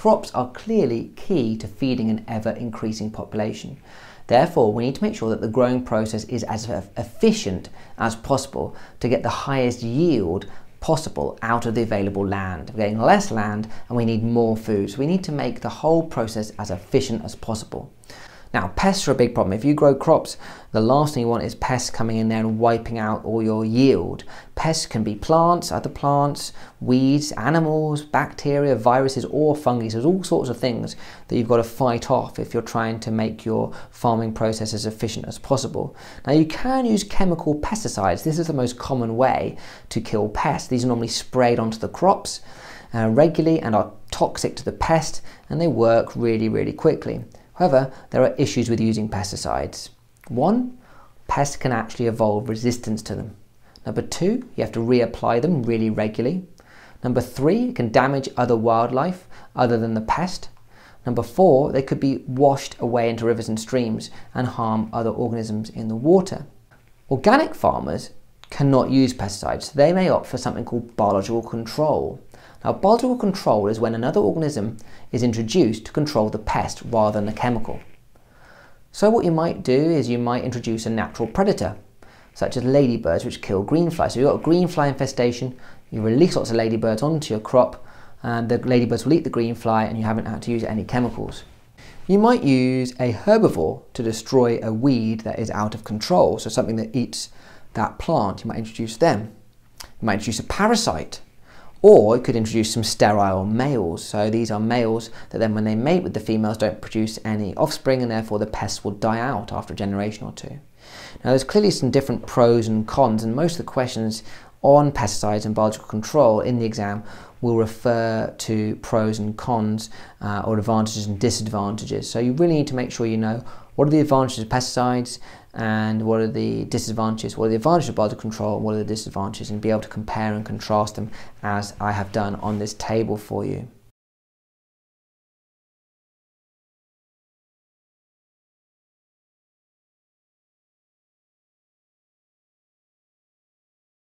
Crops are clearly key to feeding an ever-increasing population. Therefore, we need to make sure that the growing process is as efficient as possible to get the highest yield possible out of the available land. We're getting less land and we need more food, so we need to make the whole process as efficient as possible. Now, pests are a big problem. If you grow crops, the last thing you want is pests coming in there and wiping out all your yield. Pests can be plants, other plants, weeds, animals, bacteria, viruses or fungi. There's all sorts of things that you've got to fight off if you're trying to make your farming process as efficient as possible. Now, you can use chemical pesticides. This is the most common way to kill pests. These are normally sprayed onto the crops regularly and are toxic to the pest, and they work really, really quickly. However, there are issues with using pesticides. One, pests can actually evolve resistance to them. Number two, you have to reapply them really regularly. Number three, it can damage other wildlife other than the pest. Number four, they could be washed away into rivers and streams and harm other organisms in the water. Organic farmers cannot use pesticides, so they may opt for something called biological control. Now, biological control is when another organism is introduced to control the pest rather than the chemical. So what you might do is you might introduce a natural predator, such as ladybirds, which kill greenflies. So you've got a greenfly infestation, you release lots of ladybirds onto your crop, and the ladybirds will eat the greenfly and you haven't had to use any chemicals. You might use a herbivore to destroy a weed that is out of control, so something that eats that plant, you might introduce them. You might introduce a parasite. Or it could introduce some sterile males. So these are males that then when they mate with the females don't produce any offspring, and therefore the pests will die out after a generation or two. Now, there's clearly some different pros and cons, and most of the questions on pesticides and biological control in the exam will refer to pros and cons or advantages and disadvantages. So you really need to make sure you know what are the advantages of pesticides and what are the disadvantages, what are the advantages of biological control and what are the disadvantages, and be able to compare and contrast them as I have done on this table for you.